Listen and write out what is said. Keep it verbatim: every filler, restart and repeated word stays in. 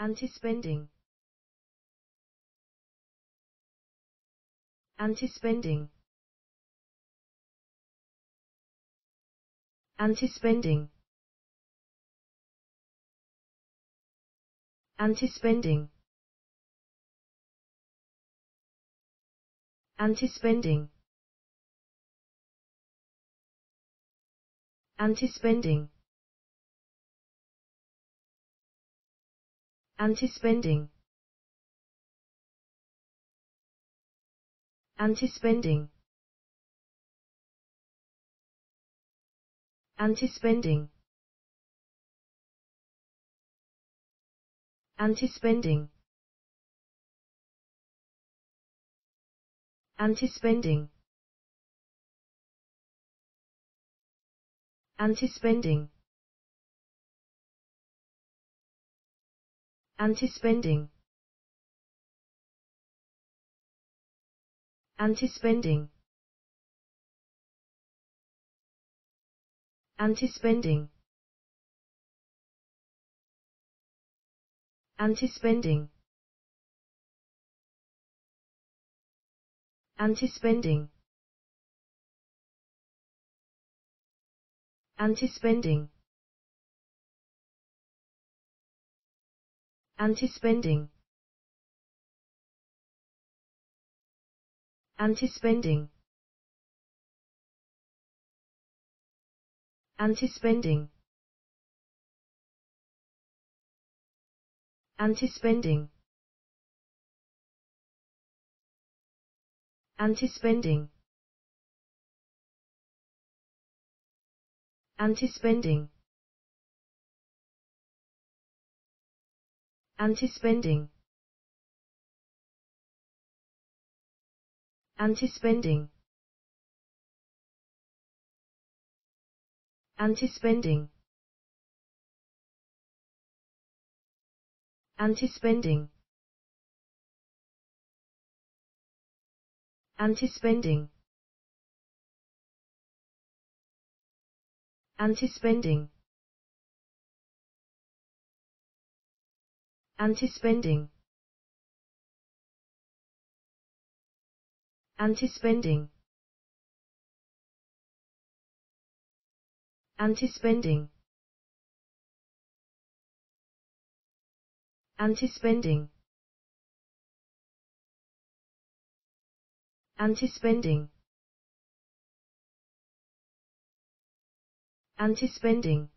Anti-spending. Anti-spending. Anti-spending. Anti-spending. Anti-spending. Anti-spending. Anti-spending. Anti-spending. Anti-spending. Anti-spending. Anti-spending. Anti-spending. Anti-spending. Anti-spending. Anti-spending. Anti-spending. Anti-spending. Anti-spending. Anti-spending. Anti-spending. Anti-spending. Anti-spending. Anti-spending. Anti-spending. Anti-spending. Anti-spending. Anti-spending. Anti-spending. Anti-spending. Anti-spending. Anti-spending. Anti-spending. Anti-spending. Anti-spending. Anti-spending. Anti-spending.